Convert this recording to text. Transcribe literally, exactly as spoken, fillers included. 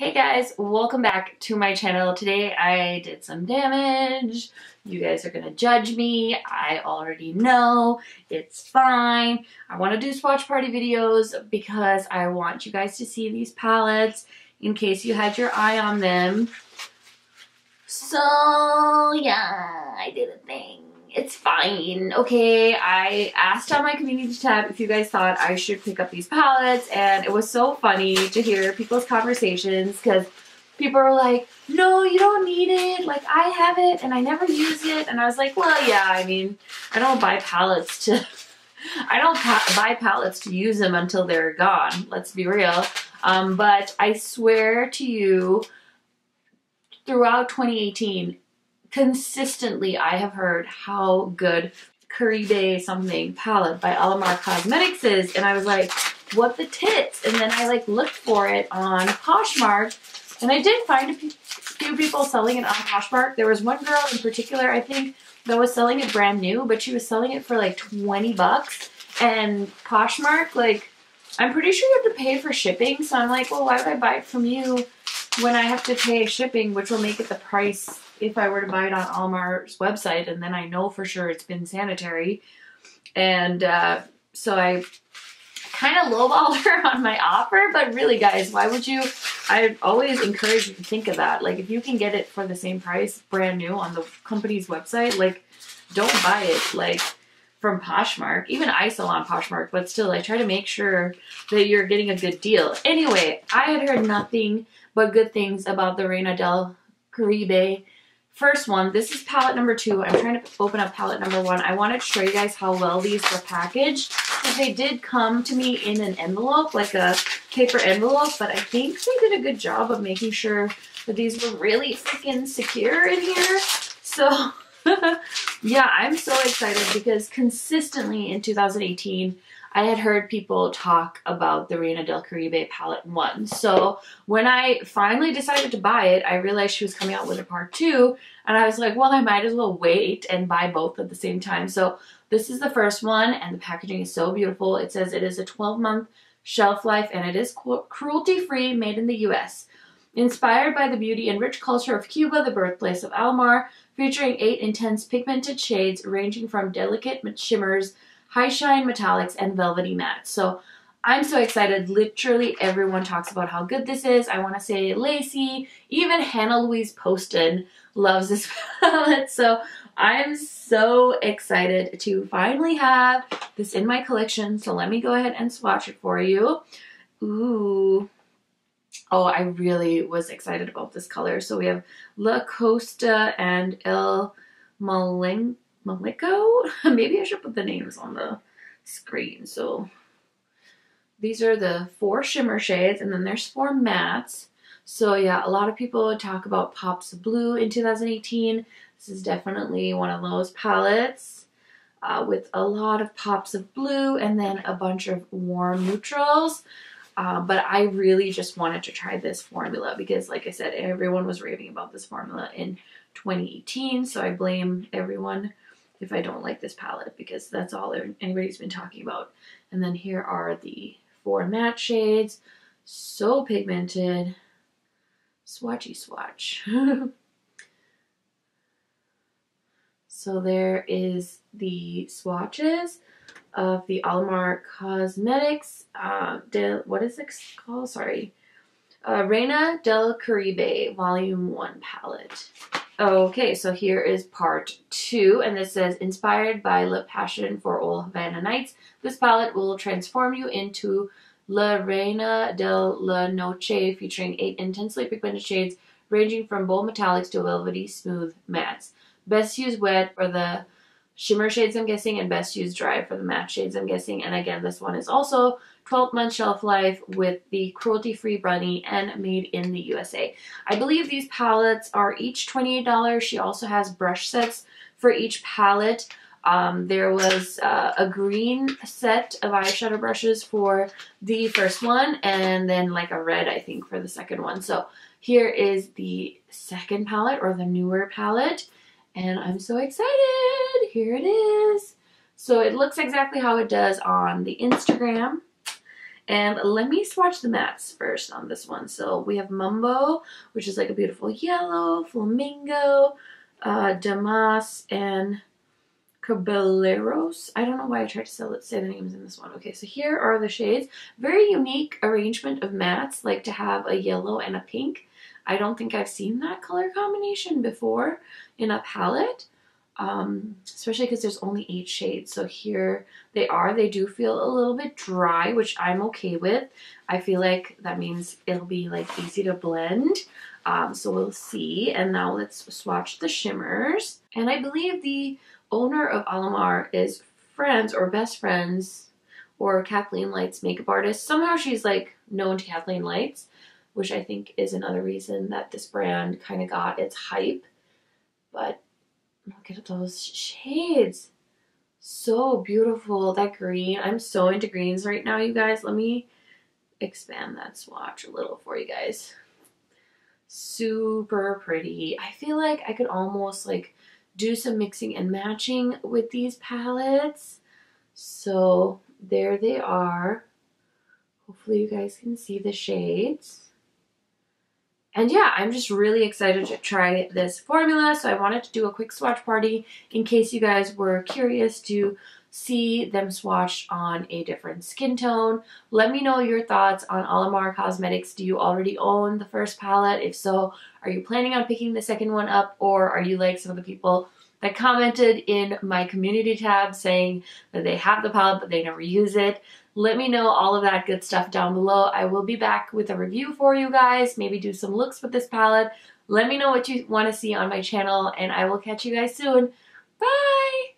Hey guys, welcome back to my channel. Today I did some damage. You guys are gonna judge me. I already know. It's fine. I want to do swatch party videos because I want you guys to see these palettes in case you had your eye on them. So yeah, I did a thing. It's fine. Okay, I asked on my community tab if you guys thought I should pick up these palettes, and it was so funny to hear people's conversations because people were like, no, you don't need it, like I have it and I never use it. And I was like, well yeah, I mean, I don't buy palettes to I don't pa buy palettes to use them until they're gone, let's be real. Um, but I swear to you, throughout twenty eighteen, consistently, I have heard how good Caribe something palette by Alamar Cosmetics is, and I was like, what the tits? And then I like looked for it on Poshmark, and I did find a few people selling it on Poshmark. There was one girl in particular, I think, that was selling it brand new, but she was selling it for like twenty bucks, and Poshmark, like, I'm pretty sure you have to pay for shipping, so I'm like, well, why would I buy it from you when I have to pay shipping, which will make it the price if I were to buy it on Alamar's website, and then I know for sure it's been sanitary. And uh, so I kind of lowballed her on my offer, but really guys, why would you? I always encourage you to think of that. Like, if you can get it for the same price, brand new on the company's website, like, don't buy it like from Poshmark. Even I sell on Poshmark, but still, I try to make sure that you're getting a good deal. Anyway, I had heard nothing but good things about the Reina del Caribe. First one, this is palette number two. I'm trying to open up palette number one. I wanted to show you guys how well these were packaged. They did come to me in an envelope, like a paper envelope, but I think they did a good job of making sure that these were really freaking secure in here. So yeah, I'm so excited because consistently in two thousand eighteen, I had heard people talk about the Reina del Caribe palette one. So when I finally decided to buy it, I realized she was coming out with a part two, and I was like, well, I might as well wait and buy both at the same time. So this is the first one, and the packaging is so beautiful. It says it is a twelve month shelf life, and it is cruelty-free, made in the U S Inspired by the beauty and rich culture of Cuba, the birthplace of Alamar, featuring eight intense pigmented shades ranging from delicate shimmers, high shine metallics, and velvety mattes. So I'm so excited. Literally everyone talks about how good this is. I want to say Lacey, even Hannah Louise Poston loves this palette. So I'm so excited to finally have this in my collection. So let me go ahead and swatch it for you. Ooh. Oh, I really was excited about this color. So we have La Costa and El Malenco. Malenco? Maybe I should put the names on the screen. So these are the four shimmer shades, and then there's four mattes. So yeah, a lot of people talk about Pops of Blue in two thousand eighteen. This is definitely one of those palettes uh, with a lot of pops of blue and then a bunch of warm neutrals. Uh, but I really just wanted to try this formula because, like I said, everyone was raving about this formula in twenty eighteen. So I blame everyone if I don't like this palette because that's all anybody's been talking about. And then here are the four matte shades. So pigmented. Swatchy swatch. So there is the swatches of the Alamar Cosmetics. Uh, del, what is it called? Sorry. Uh, Reina del Caribe Volume one Palette. Okay, so here is part two, and this says, inspired by La Passion for Old Havana Nights, this palette will transform you into La Reina de la Noche, featuring eight intensely pigmented shades ranging from bold metallics to velvety smooth mattes. Best use wet for the shimmer shades, I'm guessing, and best use dry for the matte shades, I'm guessing. And again, this one is also twelve month shelf life with the cruelty-free bunny and made in the U S A. I believe these palettes are each twenty-eight dollars. She also has brush sets for each palette. Um, there was uh, a green set of eyeshadow brushes for the first one, and then like a red, I think, for the second one. So here is the second palette, or the newer palette, and I'm so excited. Here it is. So it looks exactly how it does on the Instagram. And let me swatch the mattes first on this one. So we have Mumbo, which is like a beautiful yellow, Flamingo, uh, Damas, and Caballeros. I don't know why I tried to sell it, say the names in this one. Okay, so here are the shades. Very unique arrangement of mattes, like to have a yellow and a pink. I don't think I've seen that color combination before in a palette. Um, especially because there's only eight shades. So here they are. They do feel a little bit dry, which I'm okay with. I feel like that means it'll be like easy to blend. Um, so we'll see. And now let's swatch the shimmers. And I believe the owner of Alamar is friends or best friends or Kathleen Lights makeup artist. Somehow she's like known to Kathleen Lights, which I think is another reason that this brand kind of got its hype. But look at those shades. So beautiful. That green. I'm so into greens right now, you guys. Let me expand that swatch a little for you guys. Super pretty. I feel like I could almost like do some mixing and matching with these palettes. So there they are. Hopefully you guys can see the shades. And yeah, I'm just really excited to try this formula, so I wanted to do a quick swatch party in case you guys were curious to see them swatched on a different skin tone. Let me know your thoughts on Alamar Cosmetics. Do you already own the first palette? If so, are you planning on picking the second one up, or are you like some of the people that commented in my community tab saying that they have the palette but they never use it? Let me know all of that good stuff down below. I will be back with a review for you guys, maybe do some looks with this palette. Let me know what you want to see on my channel, and I will catch you guys soon. Bye!